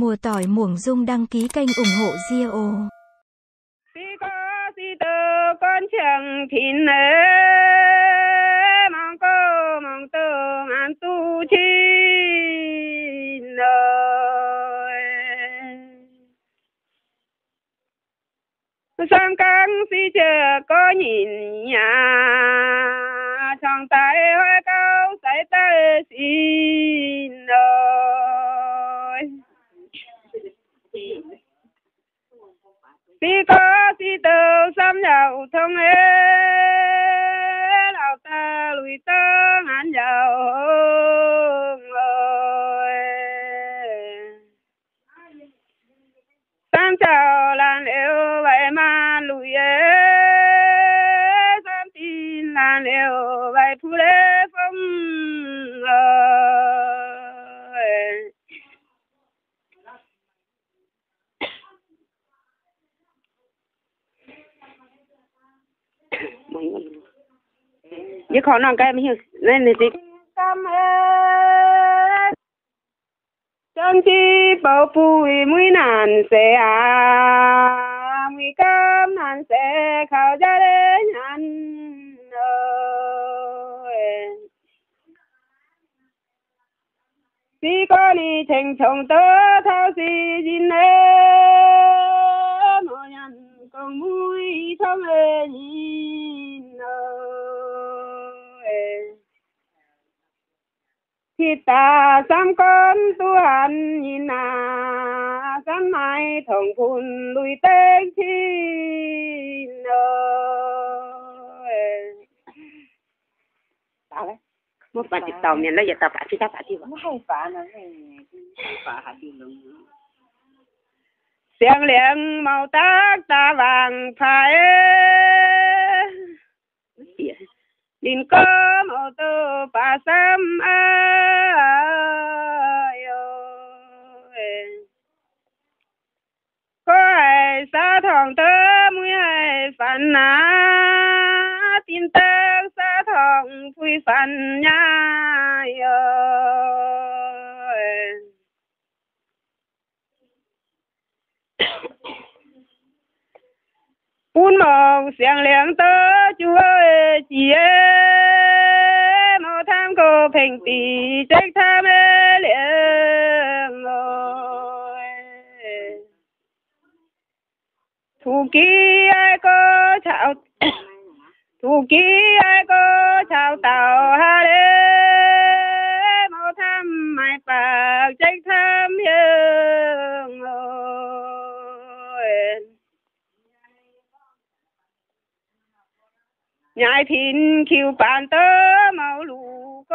Mùa tỏi muỗng Dung đăng ký kênh ủng hộ Dio. Con chẳng thìn mong cô mong tương an tu chín đời sang căng si chờ có nhìn nhà trong tay hoa cao tay tay xin đời si có si tờ xăm nhau thông hết lão ta lùi tơ ngán nhau ơi xăm chào làn yêu vậy mà lùi ấy xăm tin làn yêu vậy thu lễ phong ơi chứ khó non cái em hiểu nên là gì trong chi bảo bùi mũi nàn sẽ à mũi cam nàn sẽ khảo ra đến anh ơi chỉ có đi thành chồng tớ thao gì gì nữa mọi nhân còn mũi thơm ơi ta xăm con tu hành nhìn à xăm mai thòng phun lùi tên chín ơi ta đấy một bà tàu miền lấy giờ tàu cả chi ta cả chi vậy hay phá nó phá hạt tiêu luôn xiềng liềng màu tóc ta vàng phải đình có màu tơ bà xăm ai ơi có ai xa thòng tơ mũi ai phản ná tin tơ xa thòng phui phản nhai ơi un màu xiềng liềng tơ chú ơi chị ơi màu tham cô phình tì trách tham ê liềng ơi thù ký ai có chào thù ký ai có chào tàu ha đê màu tham mày bạc trách tham hiền ơi nhai thìn kiều bàn tớ màu lù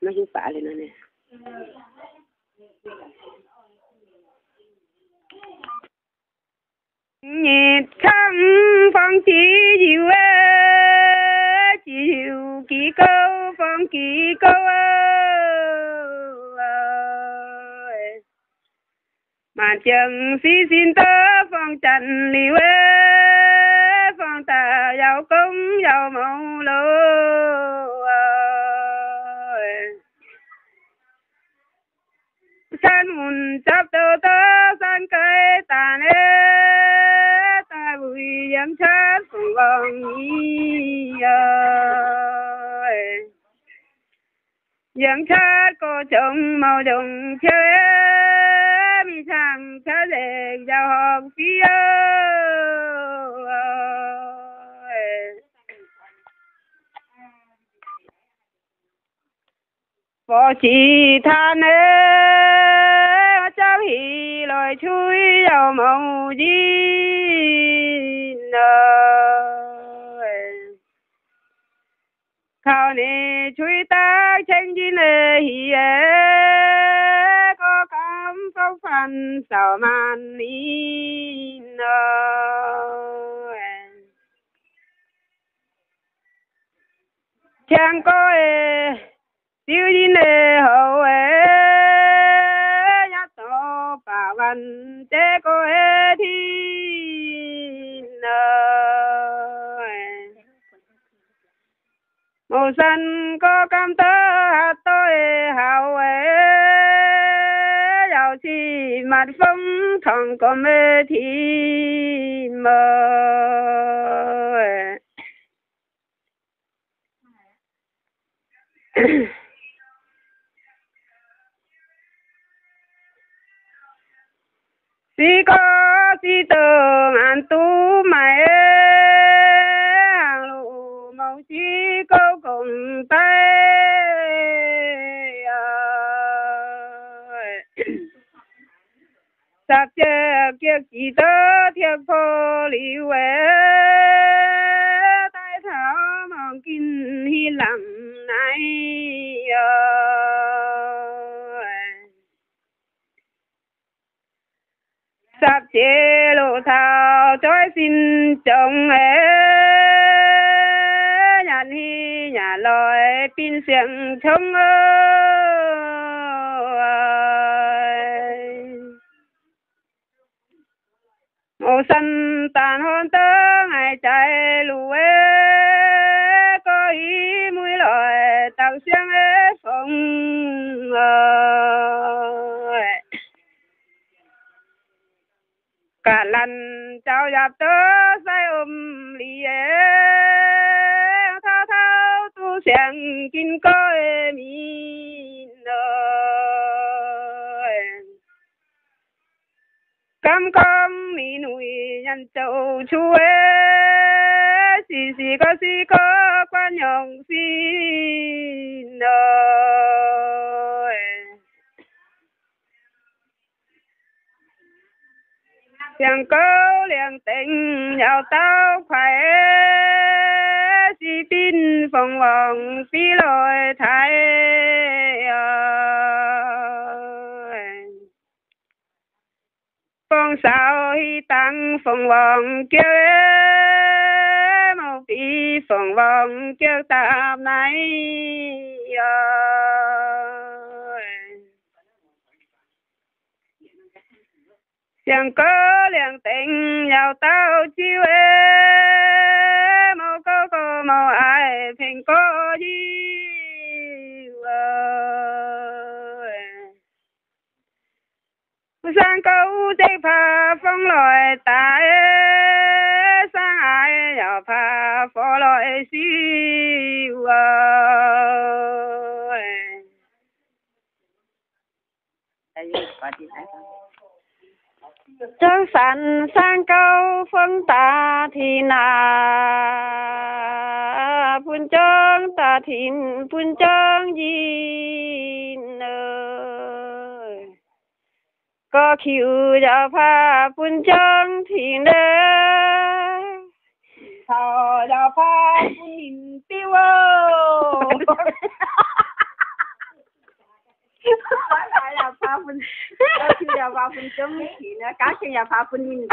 nó hiếu phá lên nữa nè nhiệt thăng phong chỉ diệu ơi diệu kỳ câu phong kỳ câu ơi màn trường xí xin tớ phong trần liễu ơi phong tà giàu công giàu mẫu lô san hùn chắp đầu tớ san cây tàn ế ta bụi dám chát cùng vòng ý ơi dám chát cô chồng màu đồng chơi mi sang chát để giao học phí ơi bỏ chỉ than ế thì loài chuối giàu màu dính ơi khao nè chuối ta tranh dính ơi có cảm phong an sao man in chẳng có tiêu gì nề hậu nhát to bà văn thế có thi màu xanh có cam tơ hạt tôi hậu giàu chi mặt phong thằng có mê thì mơ si có si tờ ngàn tú mày hàng lụ màu chi câu cùng tay sạc chè kia chỉ tớ thiệt phô lý huế tay tháo mong kinh hi lặng sắp chế lộ thao trói xin chồng nhàn hi nhà lòi pin xiềng chống màu xanh tàn hôn tớ ngày chạy lùi có ý mũi lòi tàu xiềng phong cả lần cháu dạp tớ say ôm lì thao thao tu sàng kinh coi mình ơi cam cam mì nụi nhăn châu chú xì có qua nhồng xin ơi chẳng câu liền tình nhau tao khỏe si tin phòng vòng phi lội thái phong sao hi tăng phòng vòng kêu màu phi phòng vòng kêu tạp này chẳng có liền tình nhau tao chiêu màu câu cô màu ai thành có gì sang câu chế pha phong loại ta sang ai nhỏ pha phó loại siêu chẳng sẵn sang câu phong ta thì nà phun chong ta thì phun chong gì nơi có khiu giờ pha phun chong thì nơi thò giờ pha phun hình tiêu quá phải là pha phun khi là pha phun chấm thì nó cá khi là pha phun mình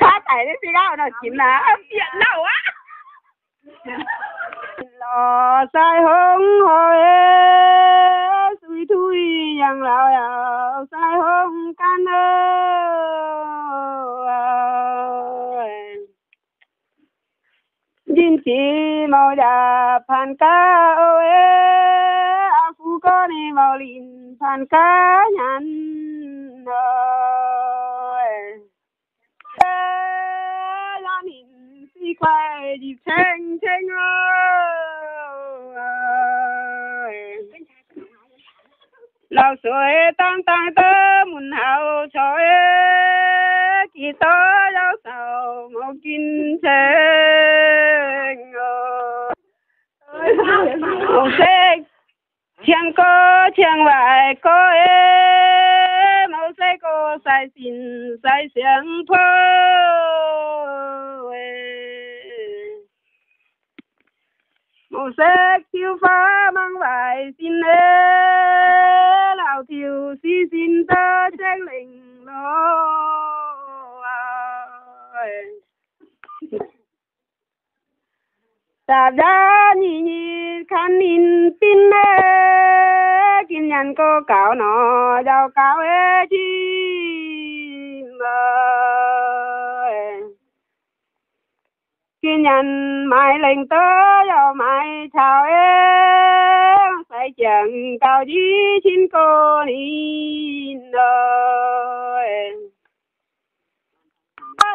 pha tẩy đến khi nào nó chín là biển đâu á lò sai hông hồi suy thui rằng lão sai hông can xin chỉ màu đà phan cá ơi à phu con đi màu lìn phan cá nhắn rồi lan hình si quay đi chênh chênh rồi lao suối tăng tăng tớ muốn hào trời kỳ tớ lao sầu màu kinh chênh ông xanh chẳng có chẳng vải có màu xanh cô sai xin sai sáng thôi màu xanh chiếu phá mang vải xin ta da ni ni khan in pin me kin yan ko cao no dao cao e chi me kin yan mai leng to dao mai chao e sai chẳng cao di xin cô ni đời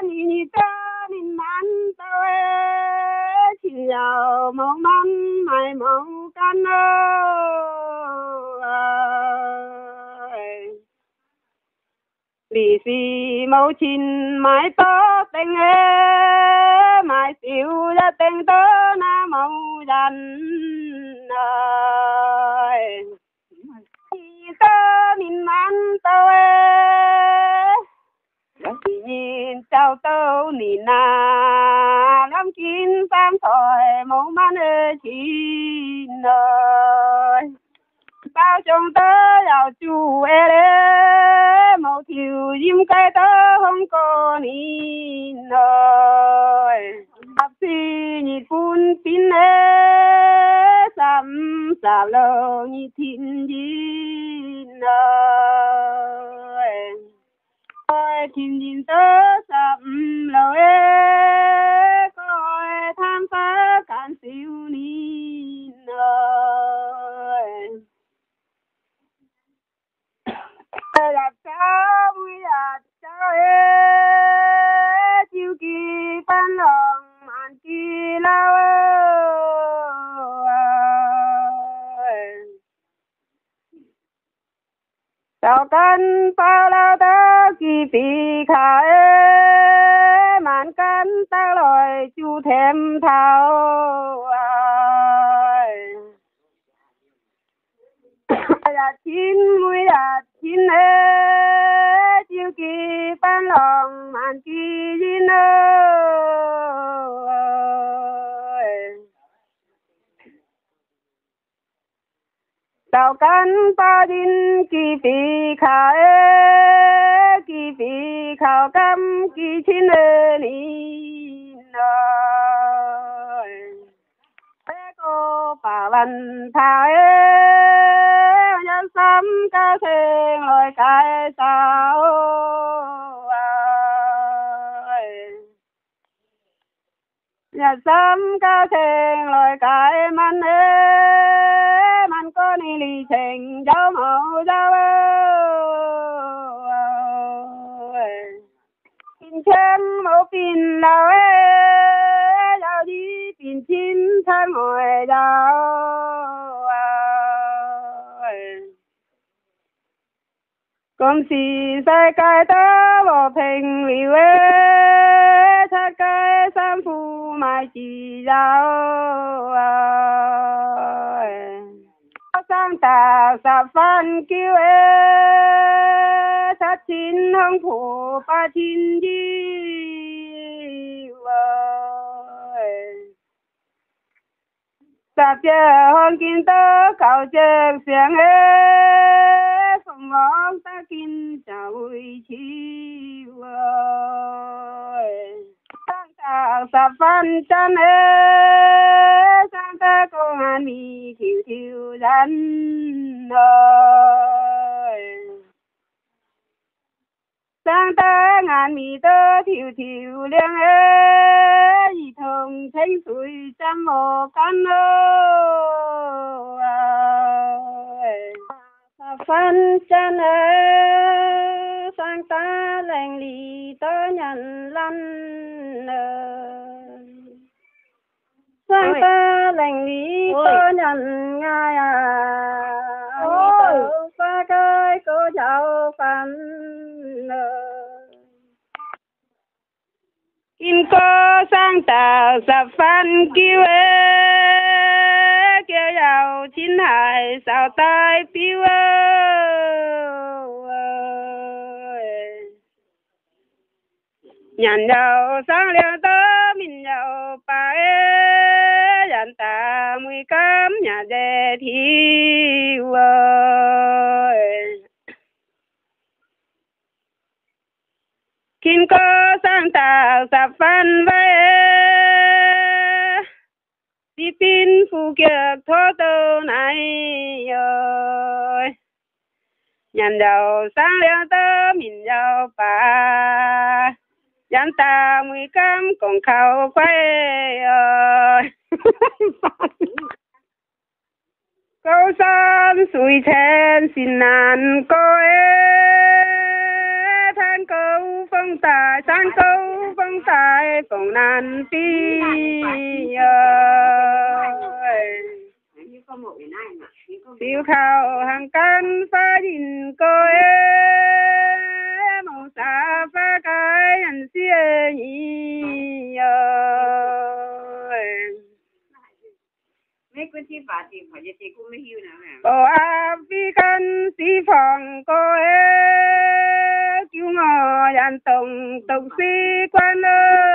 ni ni ta ni man tao e dầu màu mắm mày màu canh ơi lì xì màu chín mái tóc tên ế mái xíu ra tên tớ na màu dần ơi thì tớ mình mắn tớ ế thì nhìn sao tớ nỉ na chín tam thời mẫu man ơi chín ơi bao trong tớ giàu chu ê lê màu thiều diêm cây tớ không có nín ơi học xì nhịt phun pin ê sắm xả lờ nhịt thịnh dín ơi ôi thịnh dín tớ sắm lờ ê tham phá cản siêu ni nơi làm sao vui là sao ê chiêu kỳ phan lòng màn kỳ lao ơi sao căn bao lao ta kỳ phi khả ê màn căn ta lời chu thêm thao ơi là chín mũi là chín ê chiêu kỳ ban lòng màn kỳ gì nơi tàu cán ba đinh kỳ phi khả ê kỳ phi khảo cam kỳ chín ê ni cô bà lần thảo ê nhân sắm cao thiên lời cái sao nhân sắm cao thiên lời cái man ê man có ni lì trình giáo mẫu giáo ê in chém mẫu pin nào ê chín tháng ngồi đau con xì sai cái ta bỏ thành vì quê tha cái sam phu mai chỉ đau sang ta sa phan kêu ê sát chín hương phủ ba chín đi sạp chè hôn kinh tớ khảo chè xiềng ế phòng ngón ta kinh chào vui chi ơi sang ta sạp phan chân ế sang ta công an mi thiêu thiêu rắn ơi sang ta ngàn mi tớ thiêu thiêu liêng ế thường thấy tuổi trăm mồ cán ơi phân chân ơi sang ta lành lì tớ nhận lăn sang ta lành lì tớ nhận ngay ôi pha cái cô cháu phân kim cô sang tàu sạp phan kêu ê kêu giàu chín hải sao tai piu ơi nhàn giàu sang liều tớ mình giàu bà ê dàn ta mùi cám nhà dê thiu ơi kim cô sang tàu sạp phan vây đi pin phụ kiệt thô tơ này ơi nhàn đầu sáng leo tơ mình đầu bà dán ta mùi cam còn khâu quay ơi câu san suy thèn xin nàn coi than câu phong tài san câu phong tài còn nàn ti tiêu khảo hàng căn phá nhìn coi màu xà phá cái hành xưa nhỉ mấy quân sĩ phá thì phải dạy cũng mới hiểu nào hả? Bộ áp vi căn sĩ phòng coi cứu ngò dàn tổng sĩ quan ơi.